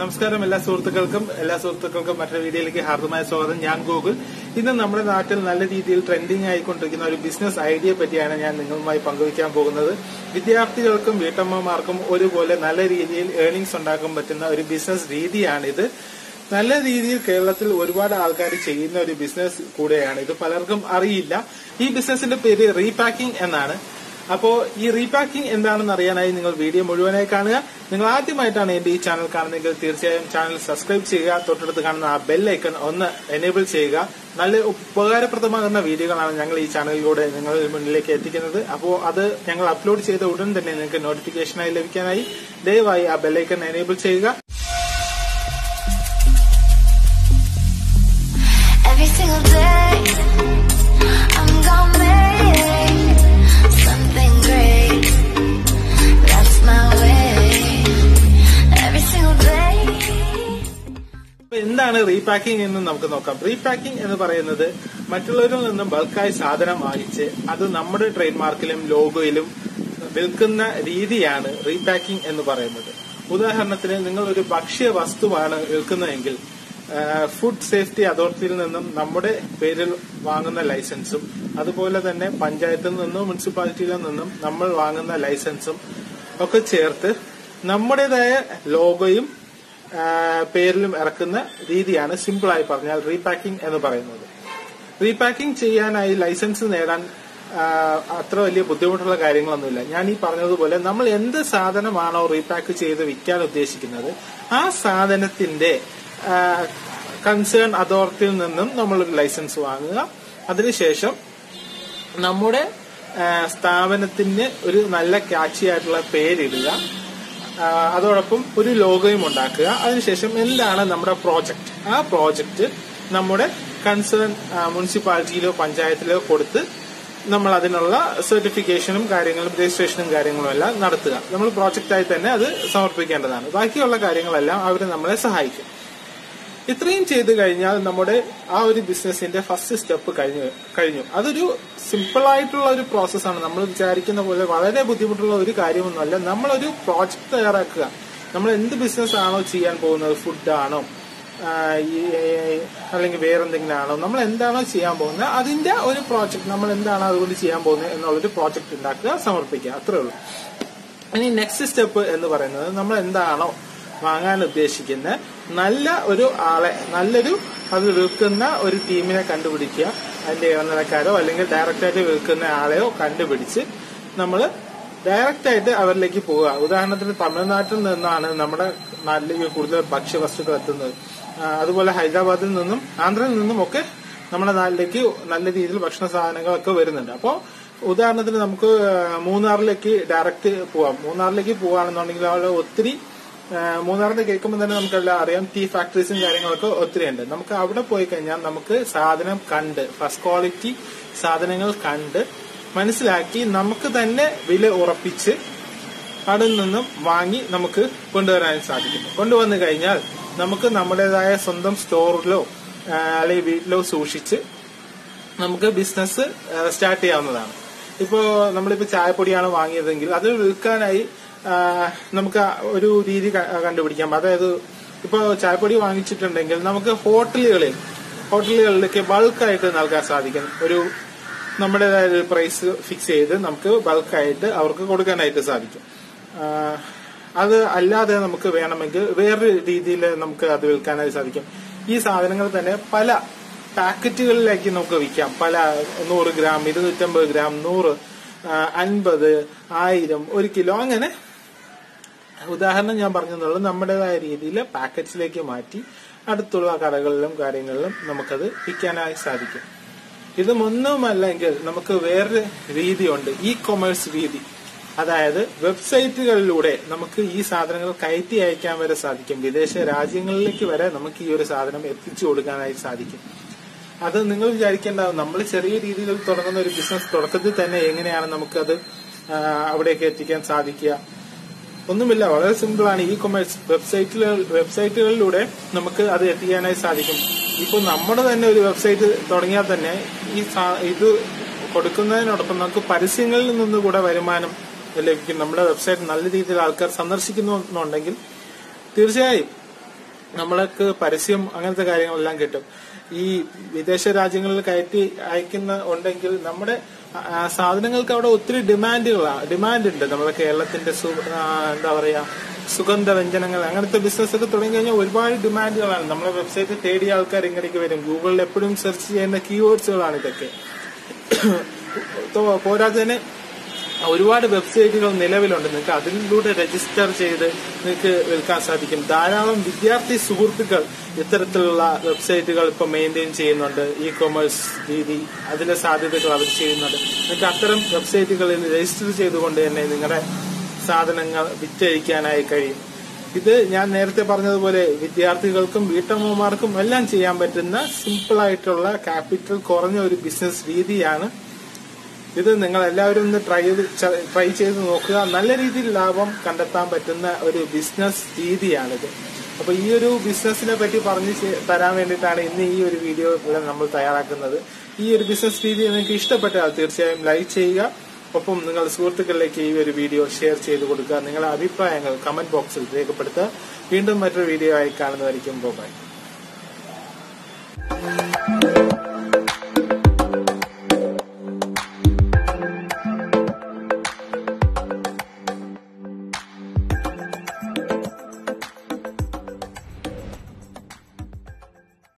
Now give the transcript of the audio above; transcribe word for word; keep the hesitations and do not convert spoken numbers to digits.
നമസ്കാരം എല്ലാ സുഹൃത്തുക്കൾക്കും എല്ലാ സുഹൃത്തുക്കൾക്കും മറ്റൊരു വീഡിയോയിലേക്ക് ഹാർദമായ സ്വാഗതം. ഞാൻ ഗൂഗിൾ. ഇന്ന് നമ്മുടെ നാട്ടിൽ നല്ല രീതിയിൽ ട്രെൻഡിങ് ആയിക്കൊണ്ടിരിക്കുന്ന ഒരു ബിസിനസ് ഐഡിയയെ പറ്റിയാണ് ഞാൻ നിങ്ങളുമായി പങ്കുവയ്ക്കാൻ പോകുന്നത്. വിദ്യാർത്ഥികൾക്കും വീട്ടമ്മമാർക്കും ഒരുപോലെ നല്ല രീതിയിൽ ഏർണിങ്സ് ഉണ്ടാക്കാൻ പറ്റുന്ന ഒരു ബിസിനസ് രീതിയാണിത്. നല്ല രീതിയിൽ കേരളത്തിൽ ഒരുപാട് ആൾക്കാർ ചെയ്യുന്ന ഒരു ബിസിനസ് കൂടെയാണ് ഇത്. പലർക്കും അറിയില്ല. ഈ ബിസിനസിന്റെ പേര് റീപാക്കിംഗ് എന്നാണ്. അപ്പോൾ ഈ റീപാക്കിംഗ് എന്താണെന്ന് അറിയാനായി നിങ്ങൾ വീഡിയോ മുഴുവനായി കാണുക. നിങ്ങൾ ആദ്യമായിട്ടാണ് എന്റെ ഈ ചാനൽ കാണുന്നതെങ്കിൽ തീർച്ചയായും ചാനൽ സബ്സ്ക്രൈബ് ചെയ്യുക. തൊട്ടടുത്ത് കാണുന്ന ആ ബെൽ ഐക്കൺ ഒന്ന് എനേബിൾ ചെയ്യുക. നല്ല ഉപകാരപ്രദമാകുന്ന വീഡിയോകളാണ് ഞങ്ങൾ ഈ ചാനലിലൂടെ നിങ്ങളുടെ മുന്നിലേക്ക് എത്തിക്കുന്നത്. അപ്പോൾ അത് ഞങ്ങൾ അപ്ലോഡ് ചെയ്ത ഉടൻ തന്നെ നിങ്ങൾക്ക് നോട്ടിഫിക്കേഷനായി ലഭിക്കാനായി ദയവായി ആ ബെൽ ഐക്കൺ എനേബിൾ ചെയ്യുക. എന്താണ് റീപാക്കിംഗ് എന്ന് നമുക്ക് നോക്കാം. റീപാക്കിംഗ് എന്ന് പറയുന്നത് മറ്റുള്ളവരിൽ നിന്നും ബൾക്കായി സാധനം വാങ്ങിച്ച് അത് നമ്മുടെ ട്രേഡ് മാർക്കിലും ലോഗോയിലും വിൽക്കുന്ന രീതിയാണ് റീപാക്കിംഗ് എന്ന് പറയുന്നത്. ഉദാഹരണത്തിന് നിങ്ങൾ ഒരു ഭക്ഷ്യ വസ്തുവാണ് വിൽക്കുന്നതെങ്കിൽ ഫുഡ് സേഫ്റ്റി അതോറിറ്റിയിൽ നിന്നും നമ്മുടെ പേരിൽ വാങ്ങുന്ന ലൈസൻസും അതുപോലെ തന്നെ പഞ്ചായത്തിൽ നിന്നും മുനിസിപ്പാലിറ്റിയിൽ നിന്നും നമ്മൾ വാങ്ങുന്ന ലൈസൻസും ഒക്കെ ചേർത്ത് നമ്മുടേതായ ലോഗോയും പേരിലും ഇറക്കുന്ന രീതിയാണ് സിമ്പിളായി പറഞ്ഞാൽ റീപാക്കിംഗ് എന്ന് പറയുന്നത്. റീപാക്കിംഗ് ചെയ്യാനായി ലൈസൻസ് നേടാൻ അത്ര വലിയ ബുദ്ധിമുട്ടുള്ള കാര്യങ്ങളൊന്നുമില്ല. ഞാൻ ഈ പറഞ്ഞതുപോലെ നമ്മൾ എന്ത് സാധനമാണോ റീപാക്ക് ചെയ്ത് വിൽക്കാൻ ഉദ്ദേശിക്കുന്നത് ആ സാധനത്തിന്റെ കൺസേൺ അതോറിറ്റിയിൽ നിന്നും നമ്മളൊരു ലൈസൻസ് വാങ്ങുക. അതിനുശേഷം നമ്മുടെ സ്ഥാപനത്തിന് ഒരു നല്ല ക്യാച്ചി ആയിട്ടുള്ള പേരിടുക. അതോടൊപ്പം ഒരു ലോഗോയും ഉണ്ടാക്കുക. അതിനുശേഷം എന്താണ് നമ്മുടെ പ്രോജക്റ്റ്, ആ പ്രോജക്റ്റ് നമ്മുടെ കൺസേൺ മുനിസിപ്പാലിറ്റിയിലോ പഞ്ചായത്തിലോ കൊടുത്ത് നമ്മൾ അതിനുള്ള സർട്ടിഫിക്കേഷനും കാര്യങ്ങളും രജിസ്ട്രേഷനും കാര്യങ്ങളും എല്ലാം നടത്തുക. നമ്മൾ പ്രോജക്റ്റായി തന്നെ അത് സമർപ്പിക്കേണ്ടതാണ്. ബാക്കിയുള്ള കാര്യങ്ങളെല്ലാം അവർ നമ്മളെ സഹായിക്കും. ഇത്രയും ചെയ്തു കഴിഞ്ഞാൽ നമ്മുടെ ആ ഒരു ബിസിനസിന്റെ ഫസ്റ്റ് സ്റ്റെപ്പ് കഴിഞ്ഞു കഴിഞ്ഞു. അതൊരു സിമ്പിളായിട്ടുള്ള ഒരു പ്രോസസ്സാണ്. നമ്മൾ വിചാരിക്കുന്ന പോലെ വളരെ ബുദ്ധിമുട്ടുള്ള ഒരു കാര്യമൊന്നുമല്ല. നമ്മളൊരു പ്രോജക്റ്റ് തയ്യാറാക്കുക. നമ്മൾ എന്ത് ബിസിനസ് ആണോ ചെയ്യാൻ പോകുന്നത്, ഫുഡാണോ അല്ലെങ്കിൽ വേറെന്തെങ്കിലും ആണോ, നമ്മൾ എന്താണോ ചെയ്യാൻ പോകുന്നത് അതിന്റെ ഒരു പ്രോജക്റ്റ്, നമ്മൾ എന്താണ് അതുകൊണ്ട് ചെയ്യാൻ പോകുന്നത് എന്നുള്ളൊരു പ്രോജക്റ്റ് ഉണ്ടാക്കുക, സമർപ്പിക്കുക, അത്രേ ഉള്ളൂ. ഇനി നെക്സ്റ്റ് സ്റ്റെപ്പ് എന്ന് പറയുന്നത് നമ്മൾ എന്താണോ വാങ്ങാൻ ഉദ്ദേശിക്കുന്ന നല്ല ഒരു ആളെ, നല്ലൊരു അത് വിൽക്കുന്ന ഒരു ടീമിനെ കണ്ടുപിടിക്കുക. അതിന്റെ ഇടനിലക്കാരോ അല്ലെങ്കിൽ ഡയറക്റ്റായിട്ട് വിൽക്കുന്ന ആളെയോ കണ്ടുപിടിച്ച് നമ്മൾ ഡയറക്റ്റായിട്ട് അവരിലേക്ക് പോവുക. ഉദാഹരണത്തിന് തമിഴ്നാട്ടിൽ നിന്നാണ് നമ്മുടെ നാട്ടിലേക്ക് കൂടുതൽ ഭക്ഷ്യവസ്തുക്കൾ എത്തുന്നത്. അതുപോലെ ഹൈദരാബാദിൽ നിന്നും ആന്ധ്രയിൽ നിന്നും ഒക്കെ നമ്മുടെ നാട്ടിലേക്ക് നല്ല രീതിയിൽ ഭക്ഷണ സാധനങ്ങളൊക്കെ വരുന്നുണ്ട്. അപ്പോൾ ഉദാഹരണത്തിന് നമുക്ക് മൂന്നാറിലേക്ക് ഡയറക്റ്റ് പോവാം. മൂന്നാറിലേക്ക് പോവുകയാണെന്നുണ്ടെങ്കിൽ അവിടെ ഒത്തിരി, മൂന്നാറിന്റെ കേൾക്കുമ്പോൾ തന്നെ നമുക്കെല്ലാം അറിയാം, ടീ ഫാക്ടറീസും കാര്യങ്ങളൊക്കെ ഒത്തിരി ഉണ്ട്. നമുക്ക് അവിടെ പോയി കഴിഞ്ഞാൽ നമുക്ക് സാധനം കണ്ട്, ഫസ്റ്റ് ക്വാളിറ്റി സാധനങ്ങൾ കണ്ട് മനസ്സിലാക്കി നമുക്ക് തന്നെ വില ഉറപ്പിച്ച് അവിടെ നിന്നും വാങ്ങി നമുക്ക് കൊണ്ടുവരാൻ സാധിക്കും. കൊണ്ടുവന്നു കഴിഞ്ഞാൽ നമുക്ക് നമ്മുടേതായ സ്വന്തം സ്റ്റോറിലോ അല്ലെങ്കിൽ വീട്ടിലോ സൂക്ഷിച്ച് നമുക്ക് ബിസിനസ് സ്റ്റാർട്ട് ചെയ്യാവുന്നതാണ്. ഇപ്പോൾ നമ്മളിപ്പോൾ ചായപ്പൊടിയാണ് വാങ്ങിയതെങ്കിൽ അത് വിൽക്കാനായി നമുക്ക് ഒരു രീതി കണ്ടുപിടിക്കാം. അതായത് ഇപ്പോൾ ചായപ്പൊടി വാങ്ങിച്ചിട്ടുണ്ടെങ്കിൽ നമുക്ക് ഹോട്ടലുകളിൽ ഹോട്ടലുകളിലൊക്കെ ബൾക്കായിട്ട് നൽകാൻ സാധിക്കും. ഒരു നമ്മുടേതായ ഒരു പ്രൈസ് ഫിക്സ് ചെയ്ത് നമുക്ക് ബൾക്കായിട്ട് അവർക്ക് കൊടുക്കാനായിട്ട് സാധിക്കും. അത് അല്ലാതെ നമുക്ക് വേണമെങ്കിൽ വേറൊരു രീതിയിൽ നമുക്ക് അത് വിൽക്കാനായി സാധിക്കും. ഈ സാധനങ്ങൾ തന്നെ പല പാക്കറ്റുകളിലേക്ക് നമുക്ക് വിൽക്കാം. പല നൂറ് ഗ്രാം, ഇരുന്നൂറ്റമ്പത് ഗ്രാം, നൂറ്, അൻപത്, ആയിരം, ഒരു കിലോ, അങ്ങനെ ഉദാഹരണം ഞാൻ പറഞ്ഞെന്നുള്ളത് നമ്മുടേതായ രീതിയിൽ പാക്കറ്റ്സിലേക്ക് മാറ്റി അടുത്തുള്ള കടകളിലും കാര്യങ്ങളിലും നമുക്കത് വിൽക്കാനായി സാധിക്കും. ഇതുമൊന്നുമല്ലെങ്കിൽ നമുക്ക് വേറൊരു രീതിയുണ്ട്, ഇ കൊമേഴ്സ് രീതി. അതായത് വെബ്സൈറ്റുകളിലൂടെ നമുക്ക് ഈ സാധനങ്ങൾ കയറ്റി അയക്കാൻ വരെ സാധിക്കും. വിദേശ രാജ്യങ്ങളിലേക്ക് വരെ നമുക്ക് ഈ ഒരു സാധനം എത്തിച്ചു കൊടുക്കാനായി സാധിക്കും. അത് നിങ്ങൾ വിചാരിക്കേണ്ട, നമ്മൾ ചെറിയ രീതിയിൽ തുടങ്ങുന്ന ഒരു ബിസിനസ് തുടക്കത്തിൽ തന്നെ എങ്ങനെയാണ് നമുക്കത് അവിടേക്ക് എത്തിക്കാൻ സാധിക്കുക, ഒന്നുമില്ല, വളരെ സിമ്പിളാണ്. ഇ കൊമേഴ്സ് വെബ്സൈറ്റിൽ വെബ്സൈറ്റുകളിലൂടെ നമുക്ക് അത് എത്തിക്കാനായി സാധിക്കും. ഇപ്പോൾ നമ്മുടെ തന്നെ ഒരു വെബ്സൈറ്റ് തുടങ്ങിയാൽ തന്നെ ഈ ഇത് കൊടുക്കുന്നതിനോടൊപ്പം നമുക്ക് പരസ്യങ്ങളിൽ നിന്നുകൂടെ വരുമാനം ലഭിക്കും. നമ്മുടെ വെബ്സൈറ്റ് നല്ല രീതിയിൽ ആൾക്കാർ സന്ദർശിക്കുന്നു എന്നുണ്ടെങ്കിൽ തീർച്ചയായും നമ്മൾക്ക് പരസ്യം അങ്ങനത്തെ കാര്യങ്ങളെല്ലാം കിട്ടും. ഈ വിദേശ രാജ്യങ്ങളിൽ കയറ്റി അയക്കുന്ന ഉണ്ടെങ്കിൽ നമ്മുടെ സാധനങ്ങൾക്ക് അവിടെ ഒത്തിരി ഡിമാൻഡുകളാണ് ഡിമാൻഡ് ഉണ്ട്. നമ്മുടെ കേരളത്തിന്റെ എന്താ പറയാ സുഗന്ധ വ്യഞ്ജനങ്ങൾ അങ്ങനത്തെ ബിസിനസ് ഒക്കെ തുടങ്ങി കഴിഞ്ഞാൽ ഒരുപാട് ഡിമാൻഡുകളാണ്. നമ്മളെ വെബ്സൈറ്റ് തേടിയ ആൾക്കാർ ഇങ്ങനെയൊക്കെ വരും. ഗൂഗിളിൽ എപ്പോഴും സെർച്ച് ചെയ്യുന്ന കീവേഡ്സുകളാണ് ഇതൊക്കെ. പോരാത്തതിന് ഒരുപാട് വെബ്സൈറ്റുകൾ നിലവിലുണ്ട്. നിങ്ങൾക്ക് അതിലൂടെ രജിസ്റ്റർ ചെയ്ത് നിങ്ങൾക്ക് വിൽക്കാൻ സാധിക്കും. ധാരാളം വിദ്യാർത്ഥി സുഹൃത്തുക്കൾ ഇത്തരത്തിലുള്ള വെബ്സൈറ്റുകൾ ഇപ്പൊ മെയിൻറ്റെയിൻ ചെയ്യുന്നുണ്ട്. ഇ കൊമേഴ്സ് രീതി അതിന്റെ സാധ്യതകൾ അവർ ചെയ്യുന്നുണ്ട്. നിങ്ങൾക്ക് അത്തരം വെബ്സൈറ്റുകളിൽ രജിസ്റ്റർ ചെയ്തുകൊണ്ട് തന്നെ നിങ്ങളുടെ സാധനങ്ങൾ വിറ്റഴിക്കാനായി കഴിയും. ഇത് ഞാൻ നേരത്തെ പറഞ്ഞതുപോലെ വിദ്യാർത്ഥികൾക്കും വീട്ടമ്മമാർക്കും എല്ലാം ചെയ്യാൻ പറ്റുന്ന സിമ്പിൾ ആയിട്ടുള്ള ക്യാപിറ്റൽ കുറഞ്ഞ ഒരു ബിസിനസ് രീതിയാണ് ഇത്. നിങ്ങൾ എല്ലാവരും ഒന്ന് ട്രൈ ട്രൈ ചെയ്ത് നോക്കുക. നല്ല രീതിയിൽ ലാഭം കണ്ടെത്താൻ പറ്റുന്ന ഒരു ബിസിനസ് രീതിയാണിത്. അപ്പൊ ഈ ഒരു ബിസിനസിനെ പറ്റി പറഞ്ഞു തരാൻ വേണ്ടിയിട്ടാണ് ഇന്ന് ഈ ഒരു വീഡിയോ ഇവിടെ നമ്മൾ തയ്യാറാക്കുന്നത്. ഈ ഒരു ബിസിനസ് രീതി നിങ്ങൾക്ക് ഇഷ്ടപ്പെട്ടാൽ തീർച്ചയായും ലൈക്ക് ചെയ്യുക. ഒപ്പം നിങ്ങളുടെ സുഹൃത്തുക്കളിലേക്ക് ഈ ഒരു വീഡിയോ ഷെയർ ചെയ്ത് കൊടുക്കുക. നിങ്ങളുടെ അഭിപ്രായങ്ങൾ കമന്റ് ബോക്സിൽ രേഖപ്പെടുത്തുക. വീണ്ടും മറ്റൊരു വീഡിയോ ആയി കാണുന്നതായിരിക്കും. ബൈ.